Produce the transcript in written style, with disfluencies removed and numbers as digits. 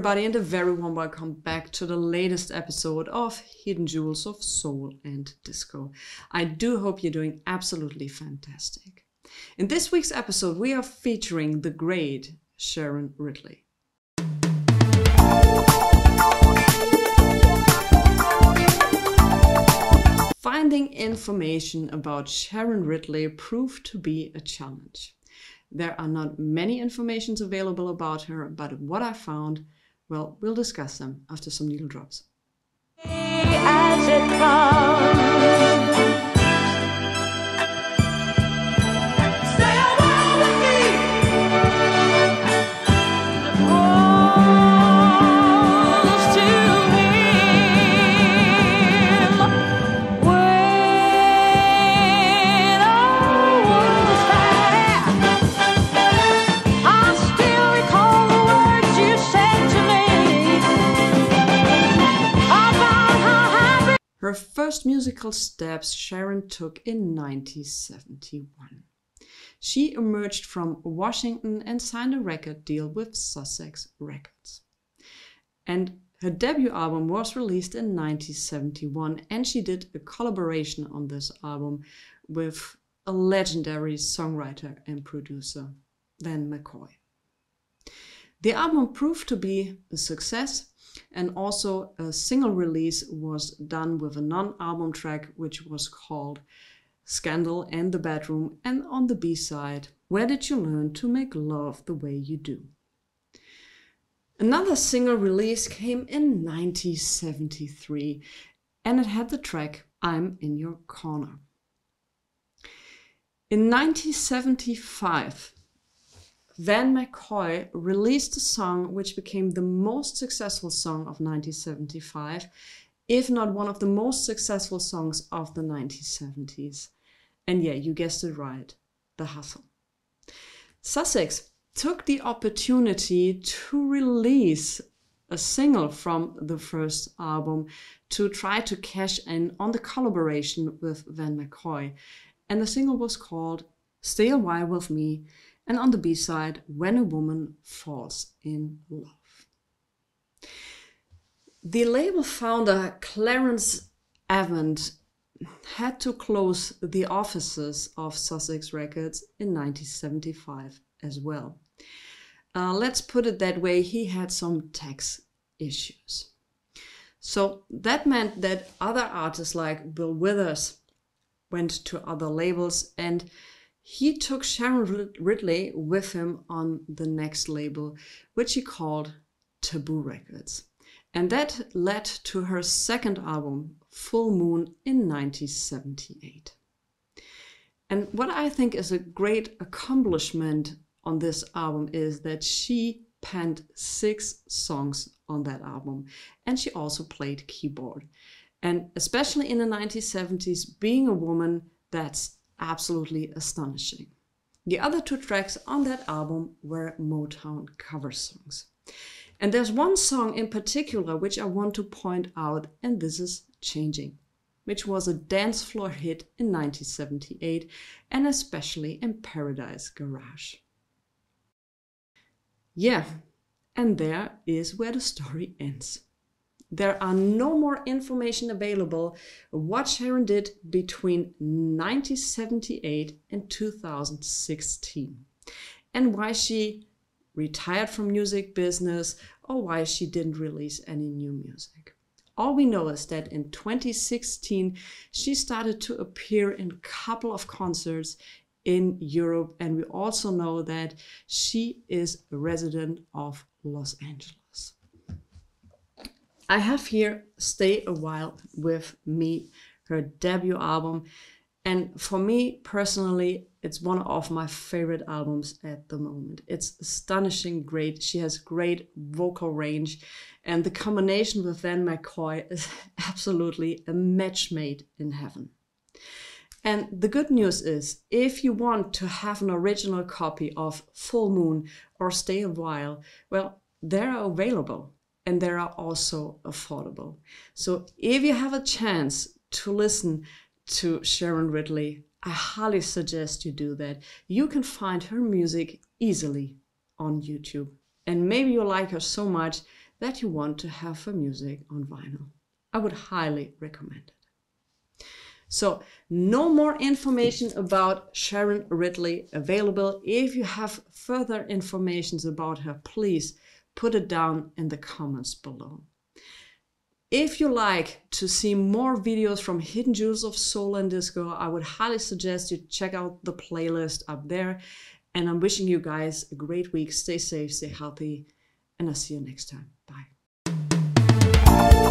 everybody, and a very warm welcome back to the latest episode of Hidden Jewels of Soul and Disco. I do hope you're doing absolutely fantastic. In this week's episode, we are featuring the great Sharon Ridley. Finding information about Sharon Ridley proved to be a challenge. There are not many informations available about her, but what I found, well, we'll discuss them after some needle drops. As it comes, say a word with me. The calls to him. When all was fair, her first musical steps Sharon took in 1971. She emerged from Washington and signed a record deal with Sussex Records. And her debut album was released in 1971, and she did a collaboration on this album with a legendary songwriter and producer, Van McCoy. The album proved to be a success, and also a single release was done with a non-album track which was called Scandal and the Bedroom, and on the B-side, Where Did You Learn to Make Love the Way You Do? Another single release came in 1973, and it had the track I'm in Your Corner. In 1975, Van McCoy released a song which became the most successful song of 1975, if not one of the most successful songs of the 1970s. And yeah, you guessed it right, The Hustle. Sussex took the opportunity to release a single from the first album to try to cash in on the collaboration with Van McCoy. And the single was called Stay a While With Me, and on the B-side, When a Woman Falls in Love. The label founder Clarence Avant had to close the offices of Sussex Records in 1975 as well. Let's put it that way, he had some tax issues. So that meant that other artists like Bill Withers went to other labels, and he took Sharon Ridley with him on the next label, which he called Taboo Records. And that led to her second album, Full Moon, in 1978. And what I think is a great accomplishment on this album is that she penned 6 songs on that album, and she also played keyboard. And especially in the 1970s, being a woman, that's absolutely astonishing. The other 2 tracks on that album were Motown cover songs. And there's one song in particular which I want to point out, and this is Changing, which was a dance floor hit in 1978, and especially in Paradise Garage. Yeah, and there is where the story ends. There are no more information available what Sharon did between 1978 and 2016, and why she retired from music business or why she didn't release any new music. All we know is that in 2016 she started to appear in a couple of concerts in Europe, and we also know that she is a resident of Los Angeles. I have here Stay a While With Me, her debut album, and for me personally, it's one of my favorite albums at the moment. It's astonishing great. She has great vocal range, and the combination with Van McCoy is absolutely a match made in heaven. And the good news is, if you want to have an original copy of Full Moon or Stay a While, well, they're available. And they are also affordable. So if you have a chance to listen to Sharon Ridley, I highly suggest you do that. You can find her music easily on YouTube. And maybe you like her so much that you want to have for music on vinyl. I would highly recommend it. So no more information about Sharon Ridley available. If you have further information about her, please put it down in the comments below. If you like to see more videos from Hidden Jewels of Soul and Disco, I would highly suggest you check out the playlist up there. And I'm wishing you guys a great week. Stay safe, stay healthy, and I'll see you next time. Bye.